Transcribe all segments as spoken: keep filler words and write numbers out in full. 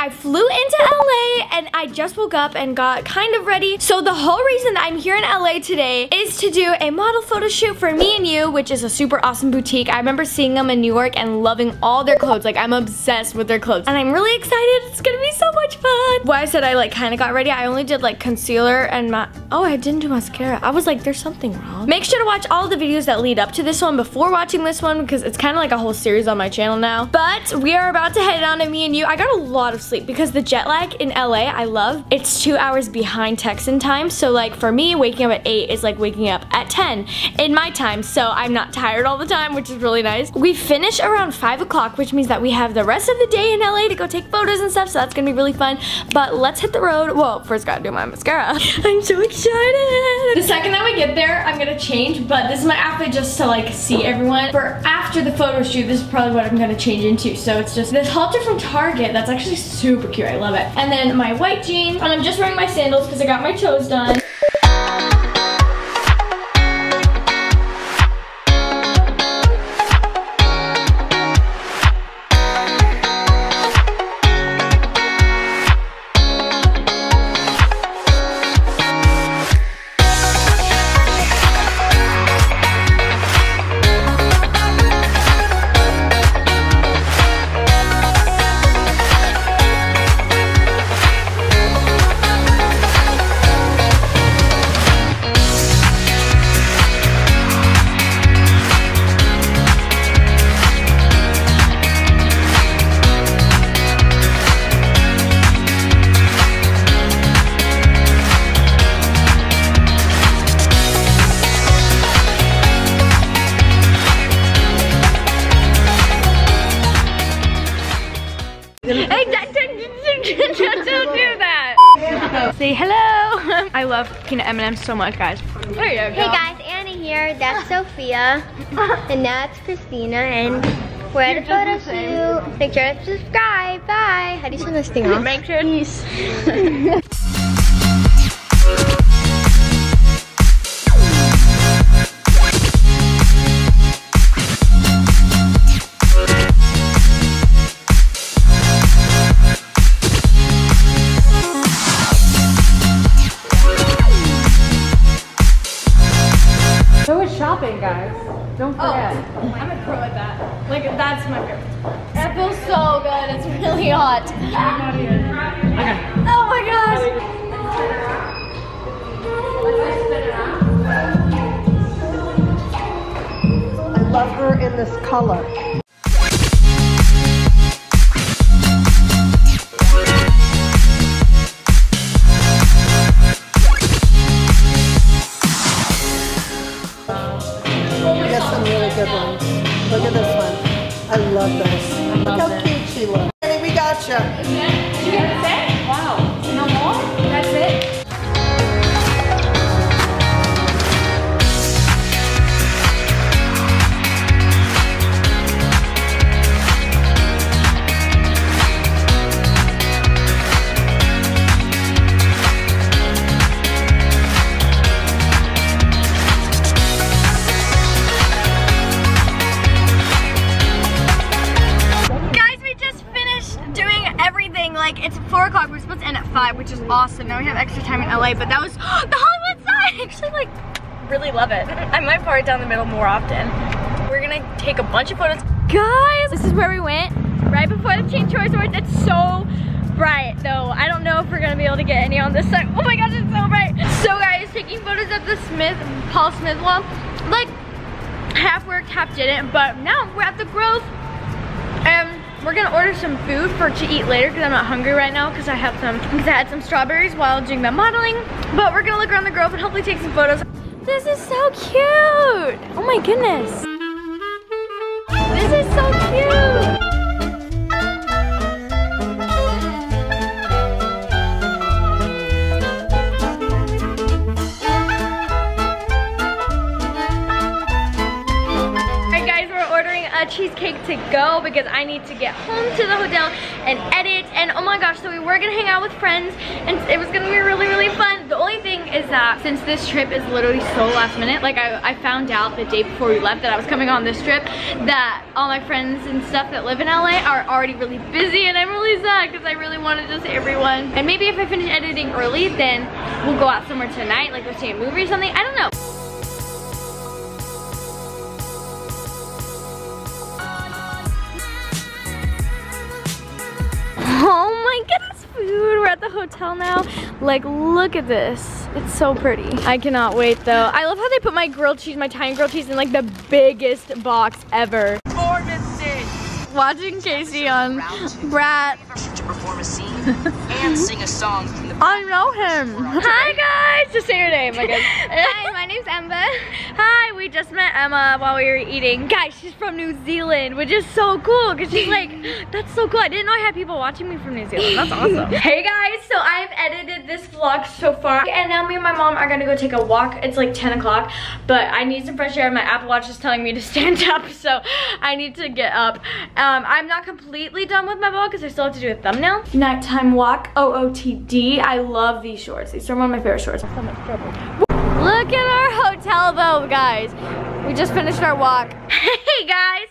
I flew into L A and I just woke up and got kind of ready. So the whole reason that I'm here in L A today is to do a model photo shoot for me and you, which is a super awesome boutique. I remember seeing them in New York and loving all their clothes. Like, I'm obsessed with their clothes. And I'm really excited. It's gonna be so much fun. Why I said I like kind of got ready, I only did like concealer and my, oh, I didn't do mascara. I was like, there's something wrong. Make sure to watch all the videos that lead up to this one before watching this one because it's kind of like a whole series on my channel now. But we are about to head on to me and you. I got a lot of sleep because the jet lag in L A, I love. It's two hours behind Texan time. So like for me, waking up at eight is like waking up at ten in my time. So I'm not tired all the time, which is really nice. We finish around five o'clock, which means that we have the rest of the day in L A to go take photos and stuff. So that's gonna be really fun. But let's hit the road. Whoa, first gotta do my mascara. I'm so excited. The second that we get there, I'm gonna change, but this is my outfit just to like see everyone. For after the photo shoot, this is probably what I'm gonna change into. So it's just this halter from Target. That's actually super cute, I love it. And then my white jeans, and I'm just wearing my sandals because I got my toes done. Say hello. I love peanut M and M's so much, guys. There you go. Hey guys, Annie here. That's Sophia, and that's Kristina, and we're at a photo shoot. Make sure to subscribe. Bye. How do you turn this thing off? Make sure to. Shopping, guys. Don't forget. Oh, I'm a pro at that. Like, that's my favorite part. That feels so good. It's really hot. Oh my gosh. I love her in this color. Good one. Look at this one. I love this. I love Look how it. cute she looks. Hey, we got you. Did you get it? Wow. No more? That's it? Which is awesome. Now we have extra time in L A, but that was oh, the Hollywood side. I actually like really love it. I might part down the middle more often. We're gonna take a bunch of photos. Guys, this is where we went right before the Teen Choice Awards. It's so bright though. I don't know if we're gonna be able to get any on this side. Oh my gosh, it's so bright. So guys, taking photos at the Smith, Paul Smith wall. Like half worked, half didn't, but now we're at the Grove. And we're gonna order some food for to eat later because I'm not hungry right now because I have some because I had some strawberries while doing the modeling. But we're gonna look around the Grove and hopefully take some photos. This is so cute! Oh my goodness! This is so cute! a cheesecake to go because I need to get home to the hotel and edit, and oh my gosh, so we were gonna hang out with friends and it was gonna be really really fun. The only thing is that since this trip is literally so last minute, like I, I found out the day before we left that I was coming on this trip that all my friends and stuff that live in L A are already really busy, and I'm really sad because I really wanted to see everyone. And maybe if I finish editing early, then we'll go out somewhere tonight, like we'll see a movie or something, I don't know. Oh my goodness, food. We're at the hotel now. Like, look at this. It's so pretty. I cannot wait though. I love how they put my grilled cheese, my Italian grilled cheese in like the biggest box ever. Watching Casey on Brat. To perform a scene and sing a song from the I know him. Hi guys, just say your name. Again. Hi, my name's Emma. Hi, we just met Emma while we were eating. Guys, she's from New Zealand, which is so cool because she's like, that's so cool. I didn't know I had people watching me from New Zealand. That's awesome. Hey guys, so I've edited this vlog so far, and now me and my mom are gonna go take a walk. It's like ten o'clock, but I need some fresh air. My Apple Watch is telling me to stand up, so I need to get up. Um, I'm not completely done with my vlog because I still have to do a thumbnail. Nighttime walk, O O T D. I love these shorts. These are one of my favorite shorts. So much trouble. Look at our hotel though, guys. We just finished our walk. Hey guys,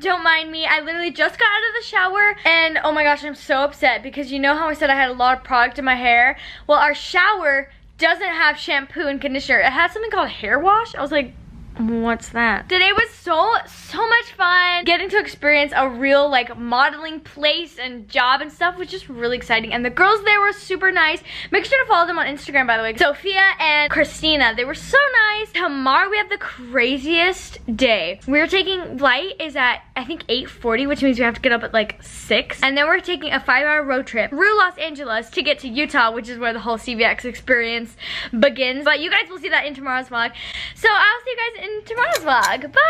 don't mind me. I literally just got out of the shower and oh my gosh, I'm so upset because you know how I said I had a lot of product in my hair? Well, our shower doesn't have shampoo and conditioner. It had something called hair wash. I was like, what's that? Today was so so much fun getting to experience a real like modeling place and job and stuff, which is really exciting, and the girls there were super nice. Make sure to follow them on Instagram, by the way, Sophia and Kristina. They were so nice. Tomorrow we have the craziest day. We're taking flight is at I think eight forty, which means we have to get up at like six, and then we're taking a five hour road trip through Los Angeles to get to Utah, which is where the whole C V X experience begins. But you guys will see that in tomorrow's vlog, so I'll see you guys in tomorrow's vlog. Bye!